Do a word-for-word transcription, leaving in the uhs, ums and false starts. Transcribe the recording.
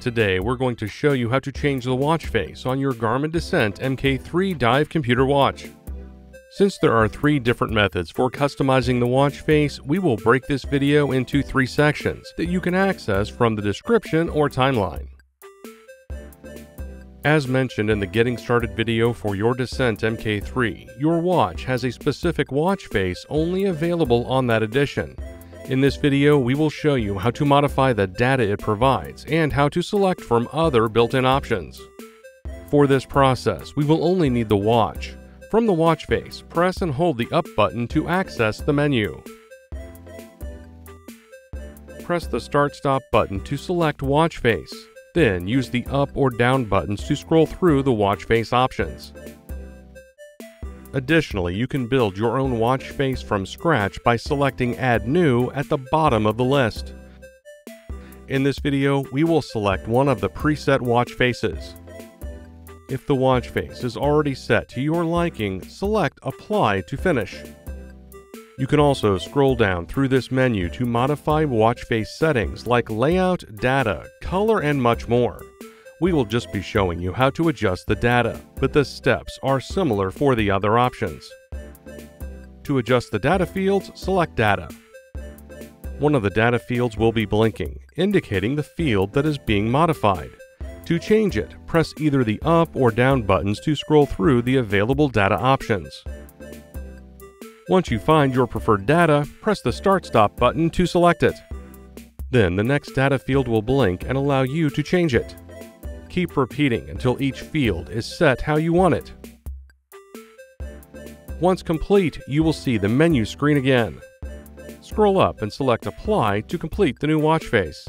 Today, we're going to show you how to change the watch face on your Garmin Descent M K three dive computer watch. Since there are three different methods for customizing the watch face, we will break this video into three sections that you can access from the description or timeline. As mentioned in the Getting Started video for your Descent M K three, your watch has a specific watch face only available on that edition. In this video, we will show you how to modify the data it provides and how to select from other built-in options. For this process, we will only need the watch. From the watch face, press and hold the up button to access the menu. Press the Start-Stop button to select watch face. Then use the up or down buttons to scroll through the watch face options. Additionally, you can build your own watch face from scratch by selecting Add New at the bottom of the list. In this video, we will select one of the preset watch faces. If the watch face is already set to your liking, select Apply to finish. You can also scroll down through this menu to modify watch face settings like layout, data, color, and much more. We will just be showing you how to adjust the data, but the steps are similar for the other options. To adjust the data fields, select Data. One of the data fields will be blinking, indicating the field that is being modified. To change it, press either the up or down buttons to scroll through the available data options. Once you find your preferred data, press the Start-Stop button to select it. Then the next data field will blink and allow you to change it. Keep repeating until each field is set how you want it. Once complete, you will see the menu screen again. Scroll up and select Apply to complete the new watch face.